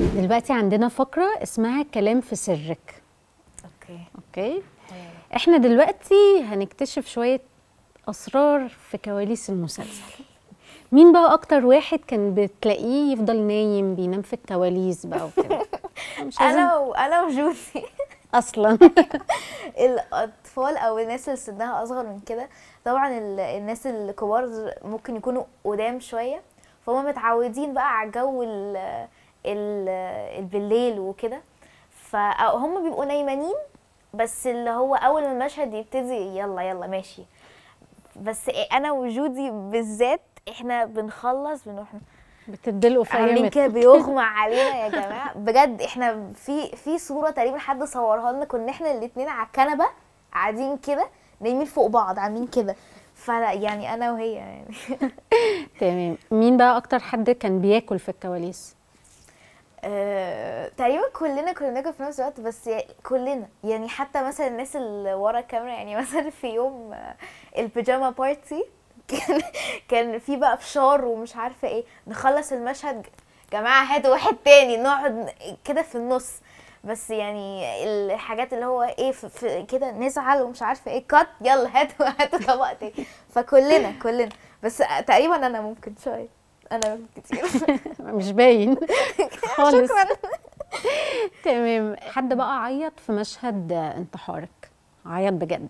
دلوقتي عندنا فقرة اسمها كلام في سرك. اوكي احنا دلوقتي هنكتشف شوية أسرار في كواليس المسلسل. مين بقى أكتر واحد كان بتلاقيه يفضل نايم بينام في الكواليس بقى وكده؟ أنا وجوزي أصلا. الأطفال أو الناس اللي سنها أصغر من كده، طبعا الناس الكبار ممكن يكونوا قدام شوية، فهم متعودين بقى على جو بالليل وكده، فهم بيبقوا نايمانين، بس اللي هو أول ما المشهد يبتدي يلا يلا ماشي. بس أنا وجودي بالذات احنا بنخلص بنروح بتدلقوا في عاملين كده بيغمى علينا يا جماعه بجد. احنا في صوره تقريبا حد صورها لنا، كنا احنا الاثنين على الكنبه قاعدين كده نايمين فوق بعض عاملين كده، فيعني انا وهي يعني. تمام. مين بقى اكتر حد كان بياكل في الكواليس؟ تقريبا كلنا كنا بناكل في نفس الوقت، بس كلنا يعني حتى مثلا الناس اللي ورا الكاميرا، يعني مثلا في يوم البيجاما بارتي كان في بقى فشار ومش عارفه ايه، نخلص المشهد جماعه هاتوا واحد تاني، نقعد كده في النص. بس يعني الحاجات اللي هو ايه كده نزعل ومش عارفه ايه كات يلا هاتوا طبق تاني، فكلنا بس تقريبا انا ممكن شويه، انا ممكن كتير مش باين خالص. شكرا. تمام. حد بقى عيط في مشهد انتحارك، عيط بجد؟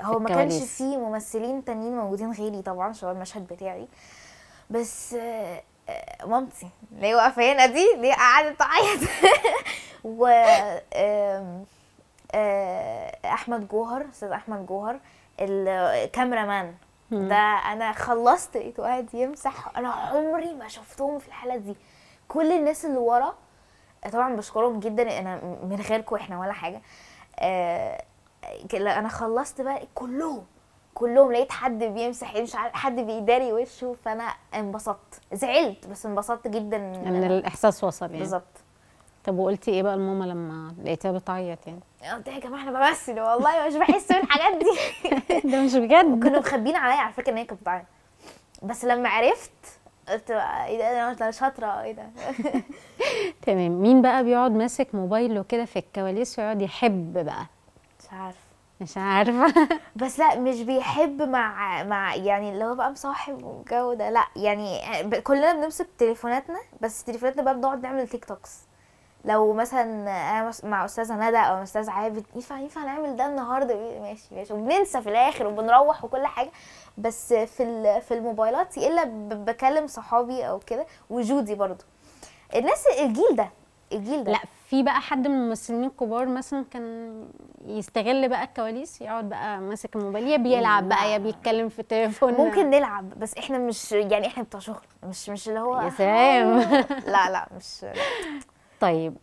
هو ما كانش فيه ممثلين تانيين موجودين غيري طبعا شباب المشهد بتاعي، بس مامتي اللي هي واقفه هنا دي اللي قعدت تعيط و احمد جوهر، استاذ احمد جوهر الكاميرا مان ده، انا خلصت لقيته قاعد يمسح. انا عمري ما شفتهم في الحاله دي. كل الناس اللي ورا طبعا بشكرهم جدا، انا من غيركم احنا ولا حاجه. انا خلصت بقى كلهم لقيت حد بيمسح مش عارف حد بيداري وشه، فانا انبسطت، زعلت بس انبسطت جدا ان الاحساس وصل يعني. بالظبط. طب وقلتي ايه بقى لماما لما لقيتها بتعيط يعني؟ قلت يا جماعه احنا بمثل والله مش بحس بالحاجات دي. ده مش بجد. كانوا مخبيين عليا على فكره ان هي كانت بتعيط، بس لما عرفت قلت ايه ده، انا شاطره ايه ده. تمام. مين بقى بيقعد ماسك موبايله كده في الكواليس ويقعد يحب بقى؟ مش عارفه بس لا مش بيحب مع يعني اللي هو بقى مصاحب والجو ده، لا يعني كلنا بنمسك تليفوناتنا، بس تليفوناتنا بقى بنقعد نعمل تيك توكس. لو مثلا انا مع استاذه ندى او استاذ عابد ينفع نعمل ده النهارده ماشي، وبننسى في الاخر وبنروح وكل حاجه، بس في الموبايلات الا بكلم صحابي او كده. وجودي برضو الناس الجيل ده. لا في بقى حد من الممثلين الكبار مثلا كان يستغل بقى الكواليس، يقعد بقى ماسك الموبايل، يا بيلعب بقى يا بيتكلم في التليفون. ممكن نلعب بس احنا مش يعني احنا بتوع شغل، مش اللي هو يا سلام. لا مش. طيب